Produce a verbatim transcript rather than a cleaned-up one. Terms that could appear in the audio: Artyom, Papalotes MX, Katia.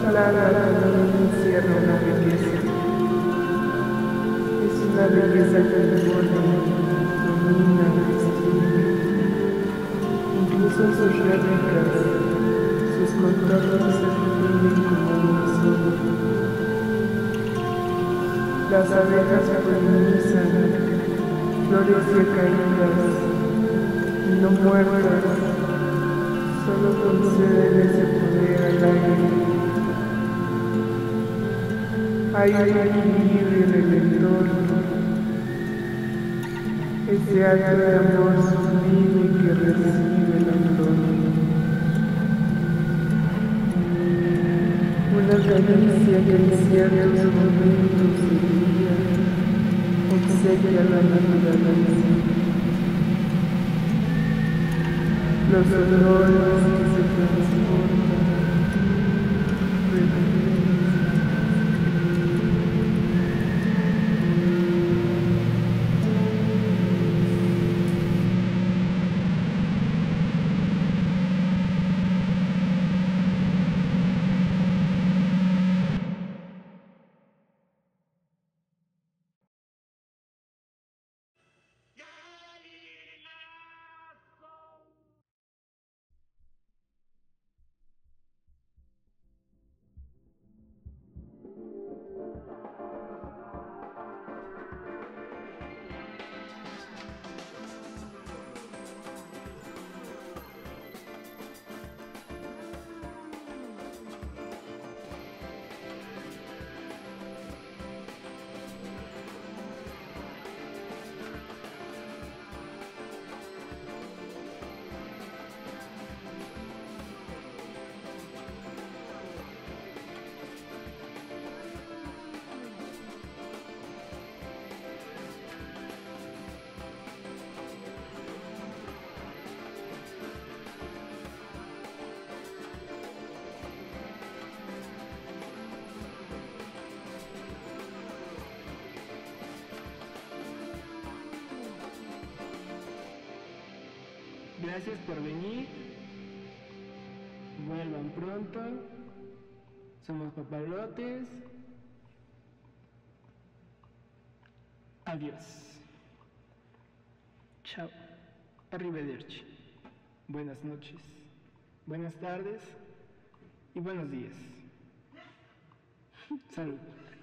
encierra una riqueza. Es una riqueza que devora, domina, destruye. Incluso sus réplicas, sus contornos se definen como uno solo. Las abejas polinizan, flores decaídas, no muertas, solo conceden ese poder al aire. Hay un equilibrio en el entorno, ese acto de amor sublime que recibe el entorno. Una caricia que encierra los momentos de vida, obsequia la naturaleza. Los olores que se transforman, reviven. Gracias por venir, vuelvan pronto, somos Papalotes, adiós, chao, arrivederci, buenas noches, buenas tardes y buenos días, salud.